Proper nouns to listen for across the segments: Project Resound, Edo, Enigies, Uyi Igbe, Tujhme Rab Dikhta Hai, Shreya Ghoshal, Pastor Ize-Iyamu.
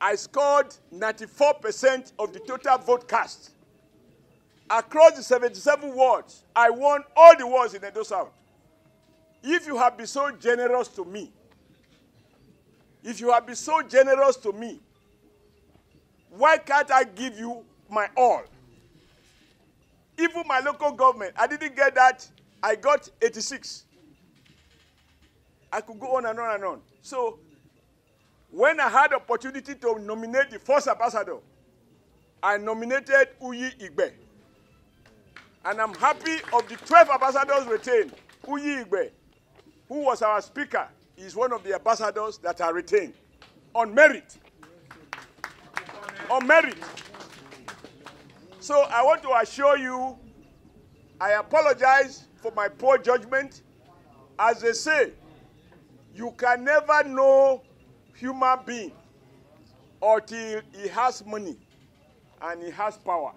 I scored 94% of the total vote cast. Across the 77 wards, I won all the wards in Edo South. If you have been so generous to me, why can't I give you my all? Even my local government, I didn't get that. I got 86. I could go on and on and on. So when I had the opportunity to nominate the first ambassador, I nominated Uyi Igbe. And I'm happy of the 12 ambassadors retained, Uyi Igbe, who was our speaker, is one of the ambassadors that are retained on merit. On merit. So I want to assure you, I apologize for my poor judgment. As they say, you can never know human being until he has money and he has power.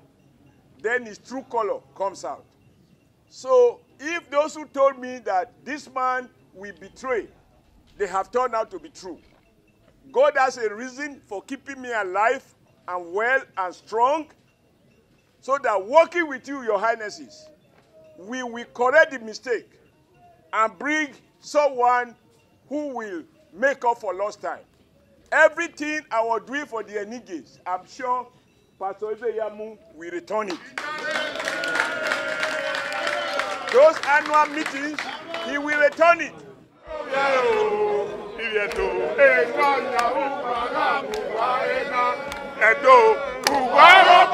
Then his true color comes out. So if those who told me that this man will betray, they have turned out to be true. God has a reason for keeping me alive and well and strong, so that working with you, your highnesses, we will correct the mistake and bring someone who will make up for lost time. Everything I was doing for the Enigies, I'm sure Pastor Ize-Iyamu will return it. Those annual meetings, he will return it. Uwa